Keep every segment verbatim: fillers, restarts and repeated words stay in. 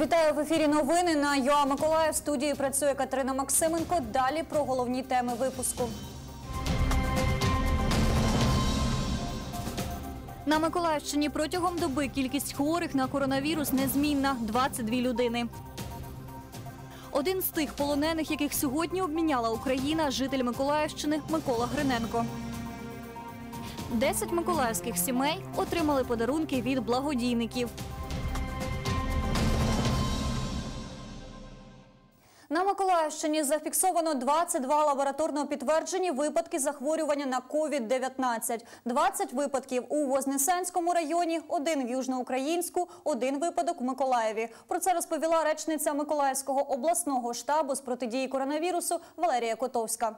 Вітаю в ефірі новини на ЮА: Миколаїв. В студії працює Катерина Максименко. Далі про головні теми випуску. На Миколаївщині протягом доби кількість хворих на коронавірус незмінна – двадцять дві людини. Один з тих полонених, яких сьогодні обміняла Україна, житель Миколаївщини Микола Гриненко. десять миколаївських сімей отримали подарунки від благодійників. На Миколаївщині зафіксовано двадцять два лабораторно підтверджені випадки захворювання на ковід дев'ятнадцять. двадцять випадків у Вознесенському районі, один в Южноукраїнську, один випадок в Миколаєві. Про це розповіла речниця Миколаївського обласного штабу з протидії коронавірусу Валерія Котовська.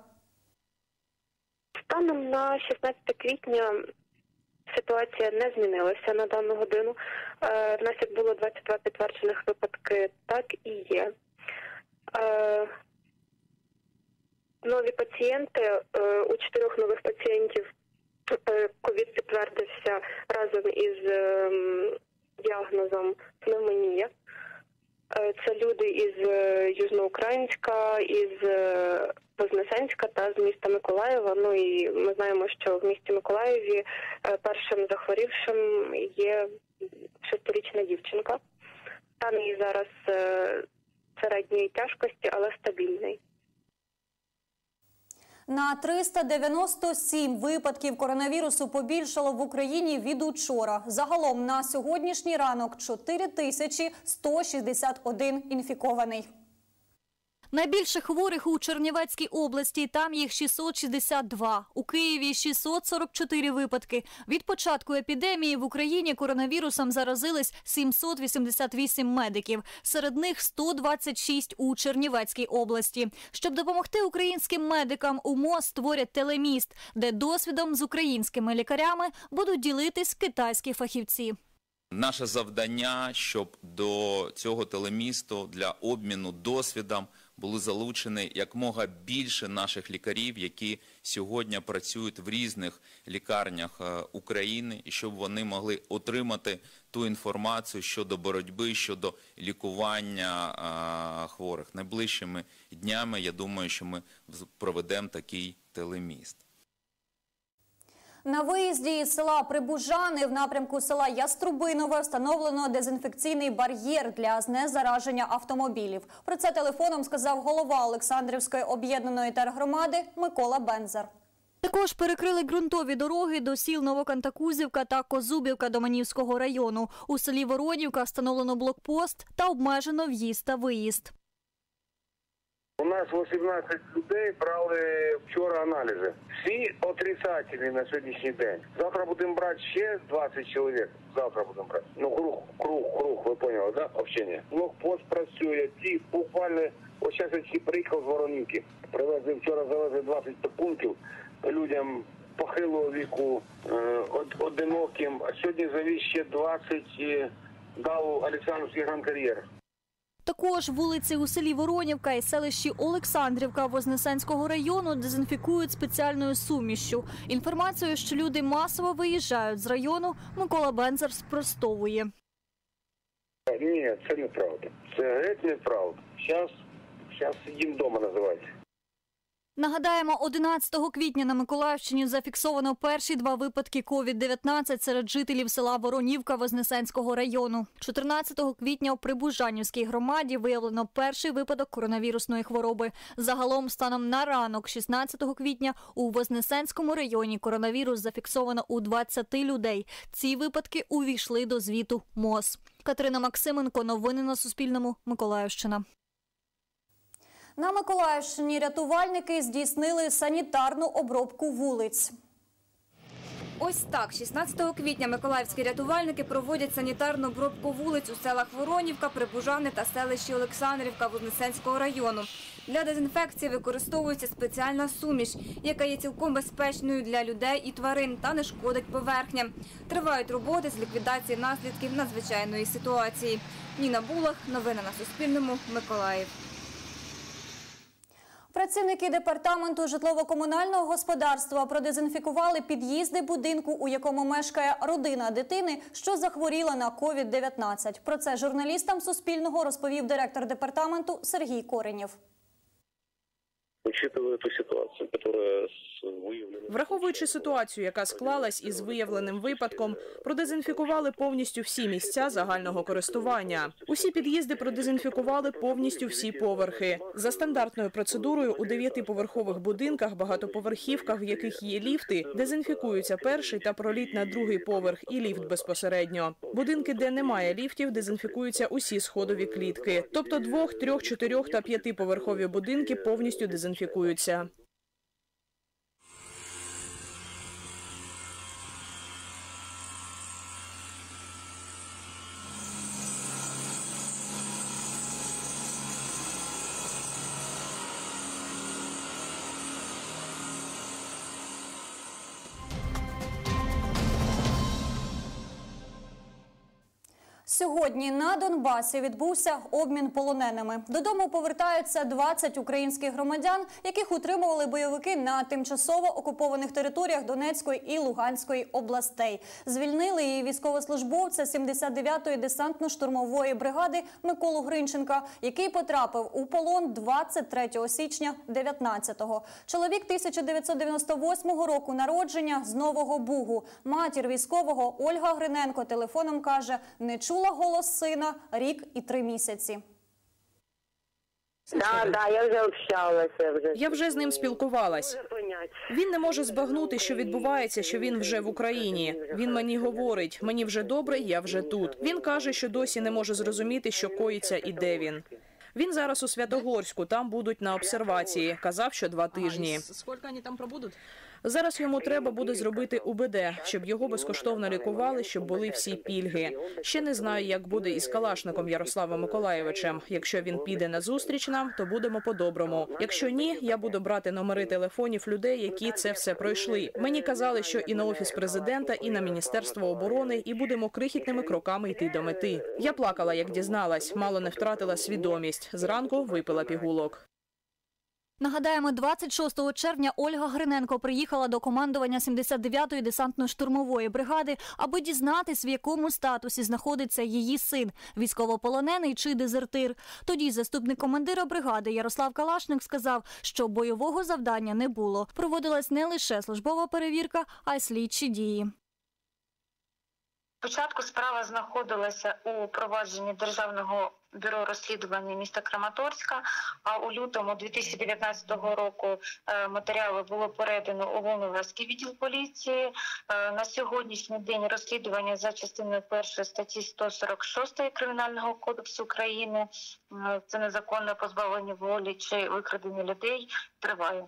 Станом на шістнадцяте квітня ситуація не змінилася на дану годину. В нас як було двадцять два підтверджених випадки, так і є. Нові пацієнти, у чотирьох нових пацієнтів ковід підтвердився разом із діагнозом пневмонія. Це люди із Южноукраїнська, із Вознесенська та з міста Миколаєва. Ну і ми знаємо, що в місті Миколаєві першим захворівшим є шестирічна дівчинка. Стан її зараз середньої тяжкості, але стабільний. На триста дев'яносто сім випадків коронавірусу побільшало в Україні від учора. Загалом на сьогоднішній ранок чотири тисячі сто шістдесят один інфікований. Найбільше хворих у Чернівецькій області, там їх шістсот шістдесят два, у Києві – шістсот сорок чотири випадки. Від початку епідемії в Україні коронавірусом заразились сімсот вісімдесят вісім медиків, серед них сто двадцять шість у Чернівецькій області. Щоб допомогти українським медикам, у МОЗ створять телеміст, де досвідом з українськими лікарями будуть ділитись китайські фахівці. Наше завдання, щоб до цього телемісту для обміну досвідом були залучені якомога більше наших лікарів, які сьогодні працюють в різних лікарнях України, і щоб вони могли отримати ту інформацію щодо боротьби, щодо лікування хворих. Найближчими днями, я думаю, що ми проведемо такий телеміст. На виїзді із села Прибужани в напрямку села Яструбинове встановлено дезінфекційний бар'єр для знезараження автомобілів. Про це телефоном сказав голова Олександрівської об'єднаної тергромади Микола Бензар. Також перекрили ґрунтові дороги до сіл Новокантакузівка та Козубівка Доманівського району. У селі Воронівка встановлено блокпост та обмежено в'їзд та виїзд. У нас вісімнадцять людей брали вчора аналізи. Всі отрицательні на сьогоднішній день. Завтра будемо брати ще двадцять чоловік. Завтра будемо брати. Ну, круг, круг, круг, ви поняли, да? Общення. Блокпост працює. Ті буквально, ось зараз я приїхав з Воронівки. Привезли вчора, завезли двадцять пакунків людям похилого віку, одиноким. А сьогодні завіз ще двадцять дав Олександрівський гран-кар'єр. Також вулиці у селі Воронівка і селищі Олександрівка Вознесенського району дезінфікують спеціальною сумішчю. Інформацію, що люди масово виїжджають з району, Микола Бензар спростовує. Ні, це неправда. Це геть неправда. Зараз, зараз їм вдома називається. Нагадаємо, одинадцятого квітня на Миколаївщині зафіксовано перші два випадки ковід дев'ятнадцять серед жителів села Воронівка Вознесенського району. чотирнадцятого квітня у Прибужанівській громаді виявлено перший випадок коронавірусної хвороби. Загалом, станом на ранок шістнадцятого квітня у Вознесенському районі коронавірус зафіксовано у двадцяти людей. Ці випадки увійшли до звіту МОЗ. Катерина Максименко, новини на Суспільному, Миколаївщина. На Миколаївщині рятувальники здійснили санітарну обробку вулиць. Ось так, шістнадцятого квітня миколаївські рятувальники проводять санітарну обробку вулиць у селах Воронівка, Прибужани та селищі Олександрівка Вознесенського району. Для дезінфекції використовується спеціальна суміш, яка є цілком безпечною для людей і тварин та не шкодить поверхням. Тривають роботи з ліквідації наслідків надзвичайної ситуації. Ніна Булах, новини на Суспільному, Миколаїв. Працівники департаменту житлово-комунального господарства продезінфікували під'їзди будинку, у якому мешкає родина дитини, що захворіла на ковід дев'ятнадцять. Про це журналістам Суспільного розповів директор департаменту Сергій Коренєв. Враховуючи ситуацію, яка склалась із виявленим випадком, продезінфікували повністю всі місця загального користування. Усі під'їзди продезінфікували повністю всі поверхи. За стандартною процедурою у дев'ятиповерхових будинках, багатоповерхівках, в яких є ліфти, дезінфікуються перший та проліт на другий поверх і ліфт безпосередньо. Будинки, де немає ліфтів, дезінфікуються усі сходові клітки. Тобто двох-, трьох-, чотирьох- та п'ятиповерхові будинки повністю дезінфікуються. Сьогодні на Донбасі відбувся обмін полоненими. Додому повертаються двадцять українських громадян, яких утримували бойовики на тимчасово окупованих територіях Донецької і Луганської областей. Звільнили і військовослужбовця сімдесят дев'ятої десантно-штурмової бригади Миколу Гринченка, який потрапив у полон двадцять третього січня дев'ятнадцятого. Чоловік тисяча дев'ятсот дев'яносто восьмого року народження з Нового Бугу. Матір військового Ольга Гриненко телефоном каже, не чула голос сина, рік і три місяці. Я вже з ним спілкувалась. Він не може збагнути, що відбувається, що він вже в Україні. Він мені говорить, мені вже добре, я вже тут. Він каже, що досі не може зрозуміти, що коїться і де він. Він зараз у Святогорську, там будуть на обсервації. Казав, що два тижні. Скільки вони там пробудуть? Зараз йому треба буде зробити УБД, щоб його безкоштовно лікували, щоб були всі пільги. Ще не знаю, як буде із Калашником Ярославом Миколаєвичем. Якщо він піде на зустріч нам, то будемо по-доброму. Якщо ні, я буду брати номери телефонів людей, які це все пройшли. Мені казали, що і на Офіс Президента, і на Міністерство оборони, і будемо крихітними кроками йти до мети. Я плакала, як дізналась, мало не втратила свідомість. Зранку випила пігулок. Нагадаємо, двадцять шостого червня Ольга Гриненко приїхала до командування сімдесят дев'ятої десантно-штурмової бригади, аби дізнатись, в якому статусі знаходиться її син – військовополонений чи дезертир. Тоді заступник командира бригади Ярослав Калашник сказав, що бойового завдання не було. Проводилась не лише службова перевірка, а й слідчі дії. Спочатку справа знаходилася у провадженні Державного бюро розслідування міста Краматорська, а у лютому дві тисячі дев'ятнадцятого року матеріали було передано у Волноваський відділ поліції. На сьогоднішній день розслідування за частиною першої статті сто сорок шість Кримінального кодексу України, це незаконне позбавлення волі чи викрадення людей, триває.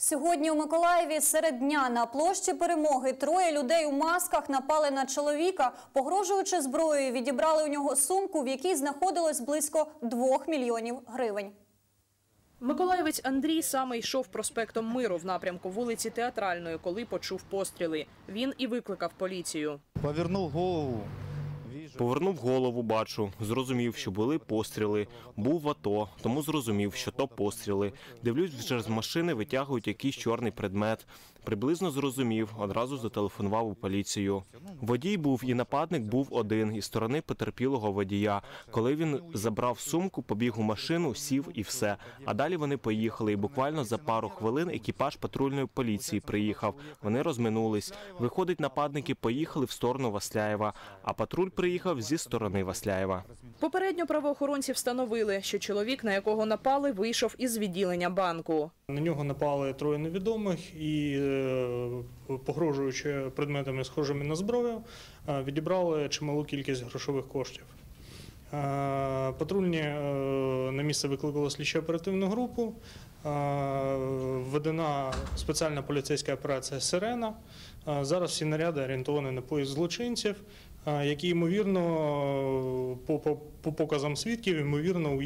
Сьогодні у Миколаєві серед дня на площі Перемоги троє людей у масках напали на чоловіка. Погрожуючи зброєю, відібрали у нього сумку, в якій знаходилось близько двох мільйонів гривень. Миколаївець Андрій саме йшов проспектом Миру в напрямку вулиці Театральної, коли почув постріли. Він і викликав поліцію. Повернув голову. Повернув голову, бачу, зрозумів, що були постріли. Був в АТО, тому зрозумів, що то постріли. Дивлюсь, через машини витягують якийсь чорний предмет. Приблизно зрозумів, одразу зателефонував у поліцію. Водій був і нападник був один, із сторони потерпілого водія. Коли він забрав сумку, побіг у машину, сів і все. А далі вони поїхали, і буквально за пару хвилин екіпаж патрульної поліції приїхав. Вони розминулись. Виходить, нападники поїхали в сторону Васляєва, а патруль приїхав зі сторони Васляєва. Попередньо правоохоронці встановили, що чоловік, на якого напали, вийшов із відділення банку. На нього напали троє невідомих і, погрожуючи предметами, схожими на зброю, відібрали чималу кількість грошових коштів. Патрульні на місце викликали слідчо-оперативну групу, введена спеціальна поліцейська операція «Сирена». Зараз всі наряди орієнтовані на поїзд злочинців, які, ймовірно, по показам свідків, ймовірно,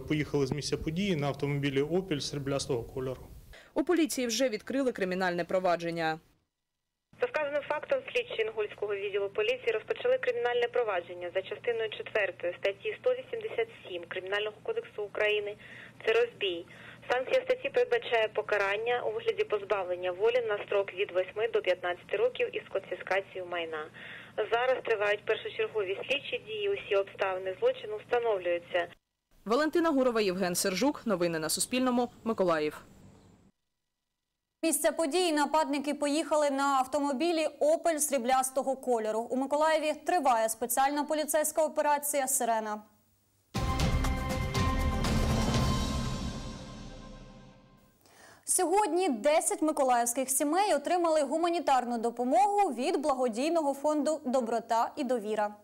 поїхали з місця події на автомобілі «Опель» сріблястого кольору. У поліції вже відкрили кримінальне провадження. За вказаним фактом слідчі Інгульського відділу поліції розпочали кримінальне провадження за частиною четвертою статті сто вісімдесят сім Кримінального кодексу України – це розбій. Санкція статті передбачає покарання у вигляді позбавлення волі на строк від восьми до п'ятнадцяти років із конфіскацією майна. Зараз тривають першочергові слідчі дії, усі обставини злочину встановлюються. Валентина Гурова, Євген Сержук. Новини на Суспільному. Миколаїв. Місце подій нападники поїхали на автомобілі «Опель» сріблястого кольору. У Миколаєві триває спеціальна поліцейська операція «Сирена». Сьогодні десять миколаївських сімей отримали гуманітарну допомогу від благодійного фонду «Доброта і довіра».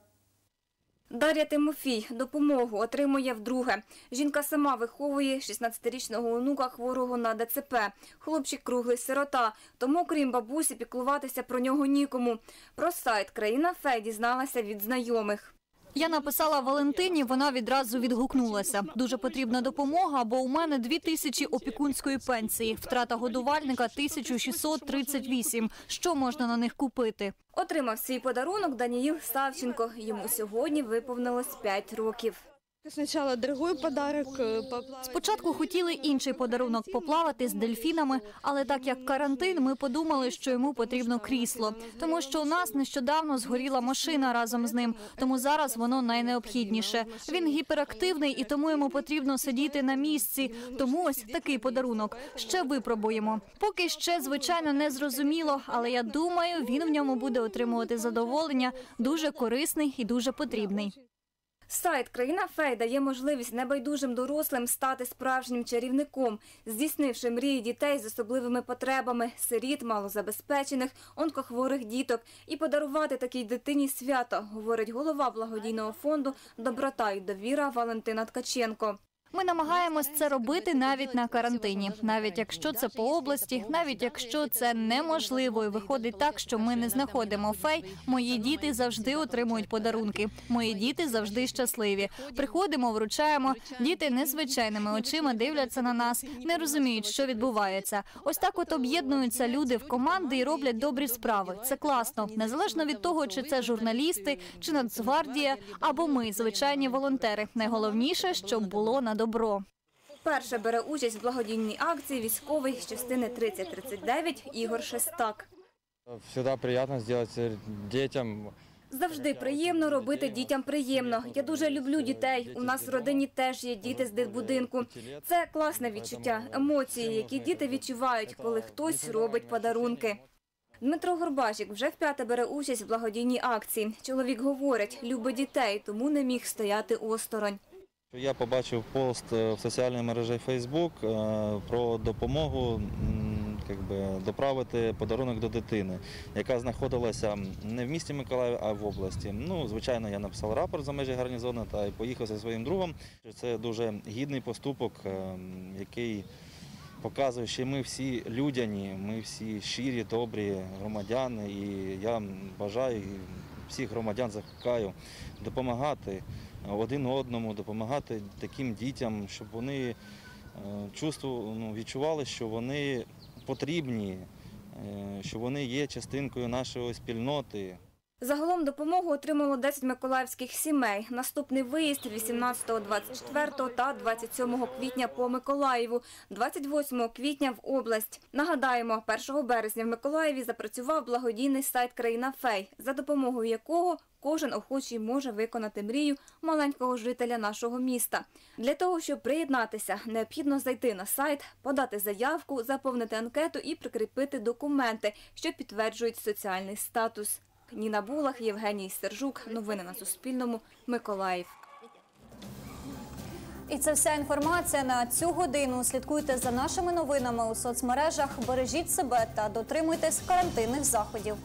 Дар'я Тимофій допомогу отримує вдруге. Жінка сама виховує шістнадцятирічного онука, хворого на де це пе. Хлопчик круглий сирота, тому крім бабусі піклуватися про нього нікому. Про сайт «Країна Фей» дізналася від знайомих. Я написала Валентині, вона відразу відгукнулася. Дуже потрібна допомога, бо у мене дві тисячі опікунської пенсії, втрата годувальника – тисяча шістсот тридцять вісім. Що можна на них купити? Отримав свій подарунок Даніил Савченко. Йому сьогодні виповнилось п'ять років. Спочатку хотіли інший подарунок – поплавати з дельфінами, але так як карантин, ми подумали, що йому потрібно крісло. Тому що у нас нещодавно згоріла машина разом з ним, тому зараз воно найнеобхідніше. Він гіперактивний і тому йому потрібно сидіти на місці, тому ось такий подарунок. Ще випробуємо. Поки ще, звичайно, не зрозуміло, але я думаю, він в ньому буде отримувати задоволення, дуже корисний і дуже потрібний. Сайт «Країна Фей» дає можливість небайдужим дорослим стати справжнім чарівником, здійснивши мрії дітей з особливими потребами, сиріт, малозабезпечених, онкохворих діток. І подарувати такій дитині свято, говорить голова благодійного фонду «Доброта і довіра» Валентина Ткаченко. Ми намагаємось це робити навіть на карантині, навіть якщо це по області, навіть якщо це неможливо і виходить так, що ми не знаходимо фей, мої діти завжди отримують подарунки, мої діти завжди щасливі. Приходимо, вручаємо, діти незвичайними очима дивляться на нас, не розуміють, що відбувається. Ось так от об'єднуються люди в команди і роблять добрі справи. Це класно, незалежно від того, чи це журналісти, чи Нацгвардія, або ми, звичайні волонтери. Найголовніше, щоб було на добро. Перше бере участь в благодійній акції військовий з частини тридцять тридцять дев'ять Ігор Шестак. Завжди приємно робити дітям приємно. Я дуже люблю дітей. У нас в родині теж є діти з дитбудинку. Це класне відчуття, емоції, які діти відчувають, коли хтось робить подарунки. Дмитро Горбажік вже вп'яте бере участь в благодійній акції. Чоловік говорить, любить дітей, тому не міг стояти осторонь. Я побачив пост в соціальній мережі Facebook про допомогу доправити подарунок до дитини, яка знаходилася не в місті Миколаїв, а в області. Ну, звичайно, я написав рапорт за межі гарнізону та поїхав зі своїм другом. Це дуже гідний поступок, який показує, що ми всі людяні, ми всі щирі, добрі громадяни. І я бажаю, всіх громадян закликаю допомагати один одному, допомагати таким дітям, щоб вони відчували, що вони потрібні, що вони є частинкою нашої спільноти. Загалом допомогу отримало десять миколаївських сімей. Наступний виїзд – вісімнадцятого, двадцять четвертого та двадцять сьомого квітня по Миколаєву, двадцять восьмого квітня в область. Нагадаємо, першого березня в Миколаєві запрацював благодійний сайт «Країна Фей», за допомогою якого кожен охочий може виконати мрію маленького жителя нашого міста. Для того, щоб приєднатися, необхідно зайти на сайт, подати заявку, заповнити анкету і прикріпити документи, що підтверджують соціальний статус. Ніна Булах, Євген Сержук. Новини на Суспільному. Миколаїв. І це вся інформація на цю годину. Слідкуйте за нашими новинами у соцмережах, бережіть себе та дотримуйтесь карантинних заходів.